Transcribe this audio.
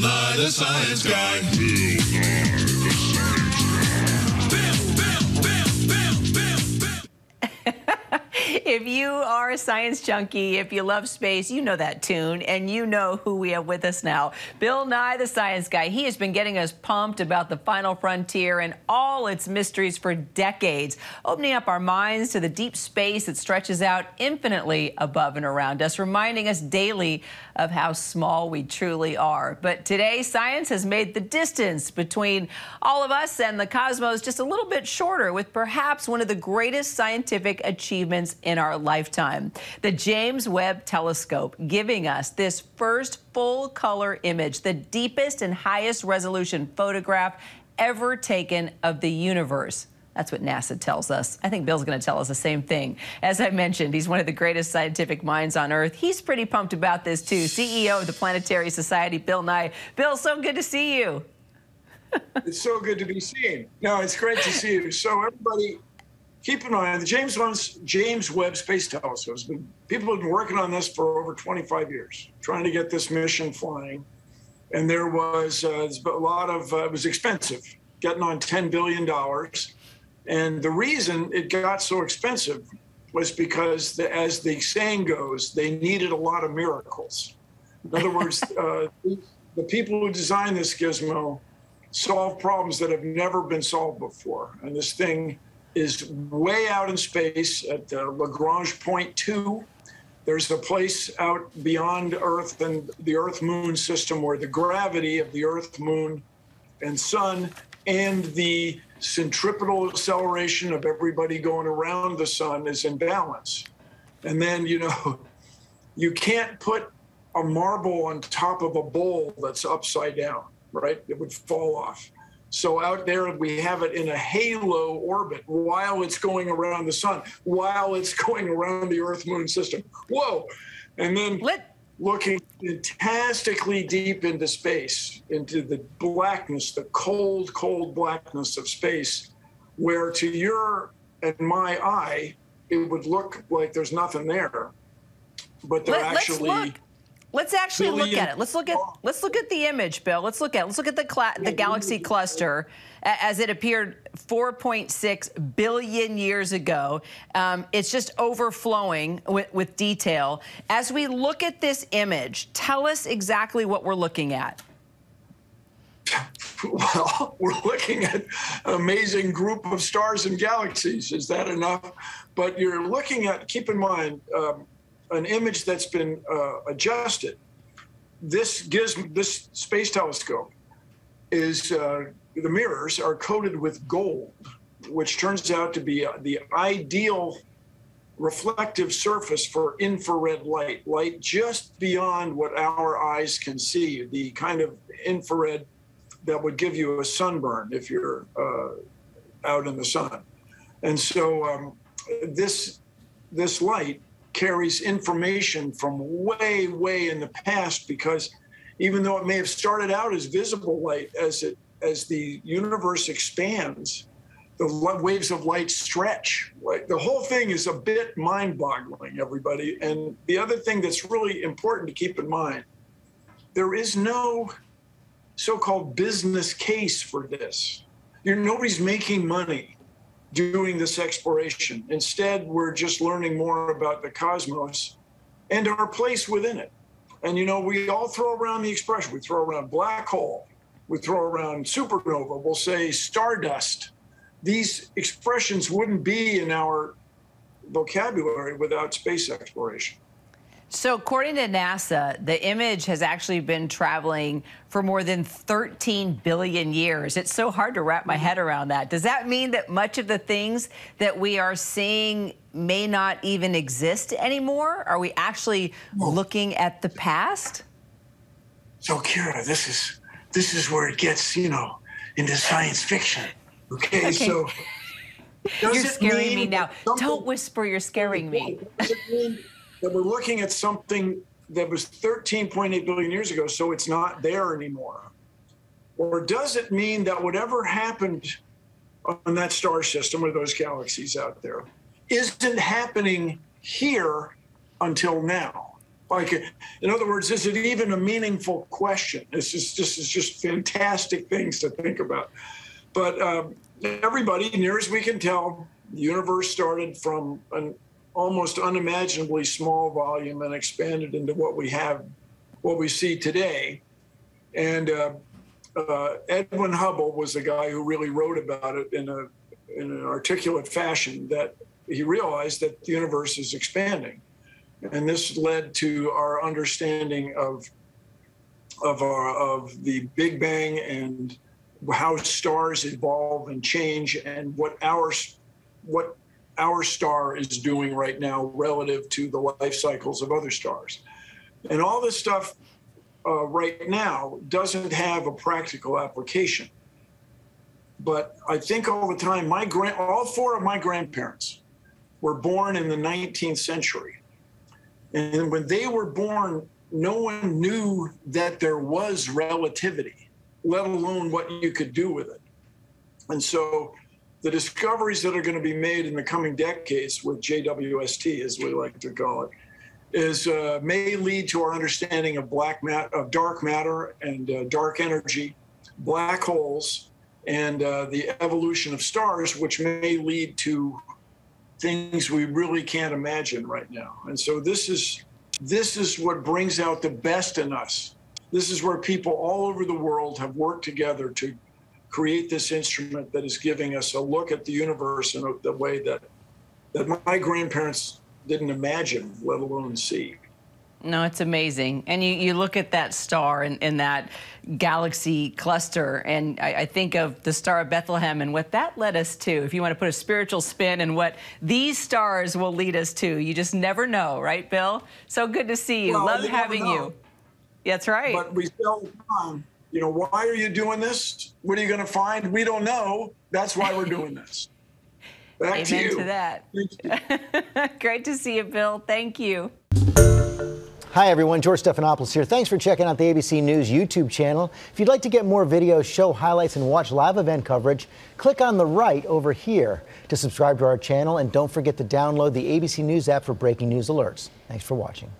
Bill Nye the Science Guy. Bill Nye the Science Guy. Bill. If you are a science junkie, if you love space, you know that tune, and you know who we have with us now. Bill Nye the Science Guy. He has been getting us pumped about the final frontier and all its mysteries for decades, opening up our minds to the deep space that stretches out infinitely above and around us, reminding us daily of how small we truly are. But today, science has made the distance between all of us and the cosmos just a little bit shorter, with perhaps one of the greatest scientific achievements in our lifetime. The James Webb Telescope giving us this first full-color image, the deepest and highest resolution photograph ever taken of the universe. That's what NASA tells us. I think Bill's going to tell us the same thing. As I mentioned, he's one of the greatest scientific minds on Earth. He's pretty pumped about this, too. CEO of the Planetary Society, Bill Nye. Bill, so good to see you. It's so good to be seen. No, it's great to see you. So everybody, keep an eye on the James Webb Space Telescope. People have been working on this for over 25 years, trying to get this mission flying. And there was a lot of, it was expensive, getting on $10 billion. And the reason it got so expensive was because, as the saying goes, they needed a lot of miracles. In other words, the people who designed this gizmo solved problems that have never been solved before. And this thing is way out in space at Lagrange point 2. There's a place out beyond Earth and the Earth-Moon system where the gravity of the Earth, Moon, and Sun and the centripetal acceleration of everybody going around the sun is in balance. And then, you know, you can't put a marble on top of a bowl that's upside down, right? It would fall off. So out there, we have it in a halo orbit while it's going around the sun, while it's going around the Earth-Moon system. Whoa! And then looking fantastically deep into space, into the blackness, the cold, cold blackness of space, where to your and my eye, it would look like there's nothing there, but there actually. Let's actually look at it. Let's look at the image, Bill. Let's look at the galaxy cluster as it appeared 4.6 billion years ago. It's just overflowing with detail. As we look at this image, tell us exactly what we're looking at. Well, we're looking at an amazing group of stars and galaxies. Is that enough? But you're looking at, keep in mind, an image that's been adjusted. This space telescope is, the mirrors are coated with gold, which turns out to be the ideal reflective surface for infrared light, light just beyond what our eyes can see, the kind of infrared that would give you a sunburn if you're out in the sun. And so this light carries information from way, way in the past, because even though it may have started out as visible light, as the universe expands, the waves of light stretch. Right? The whole thing is a bit mind-boggling, everybody. And the other thing that's really important to keep in mind, there is no so-called business case for this. Nobody's making money doing this exploration. Instead, we're just learning more about the cosmos and our place within it. And, you know, we all throw around the expression. We throw around black hole. We throw around supernova. We'll say stardust. These expressions wouldn't be in our vocabulary without space exploration. So according to NASA, the image has actually been traveling for more than 13 billion years. It's so hard to wrap my head around that. Does that mean that much of the things that we are seeing may not even exist anymore? Are we actually looking at the past? So, Kira, this is where it gets, you know, into science fiction. Okay. So you're scaring me now. Don't whisper, you're scaring me. That we're looking at something that was 13.8 billion years ago, so it's not there anymore? Or does it mean that whatever happened on that star system or those galaxies out there isn't happening here until now? Like, in other words, is it even a meaningful question? This is just fantastic things to think about. But everybody, near as we can tell, the universe started from an almost unimaginably small volume and expanded into what we have, what we see today. And Edwin Hubble was the guy who really wrote about it in an articulate fashion, that he realized that the universe is expanding. And this led to our understanding of the Big Bang and how stars evolve and change, and what our star is doing right now relative to the life cycles of other stars. And all this stuff right now doesn't have a practical application. But I think all the time, all four of my grandparents were born in the 19th century. And when they were born, no one knew that there was relativity, let alone what you could do with it. And so the discoveries that are going to be made in the coming decades with JWST, as we like to call it, may lead to our understanding of dark matter and dark energy, black holes, and the evolution of stars, which may lead to things we really can't imagine right now. And so this is what brings out the best in us. This is where people all over the world have worked together to create this instrument that is giving us a look at the universe in the way that my grandparents didn't imagine, let alone see. No, it's amazing. And you look at that star in that galaxy cluster, and I think of the Star of Bethlehem and what that led us to, if you want to put a spiritual spin, and what these stars will lead us to. You just never know, right, Bill? So good to see you. Well, love having you. That's right. But we still, you know, why are you doing this? What are you going to find? We don't know. That's why we're doing this. Back to you. Amen to that. Great to see you, Bill. Thank you. Hi everyone, George Stephanopoulos here. Thanks for checking out the ABC News YouTube channel. If you'd like to get more videos, show highlights, and watch live event coverage, click on the right over here to subscribe to our channel, and don't forget to download the ABC News app for breaking news alerts. Thanks for watching.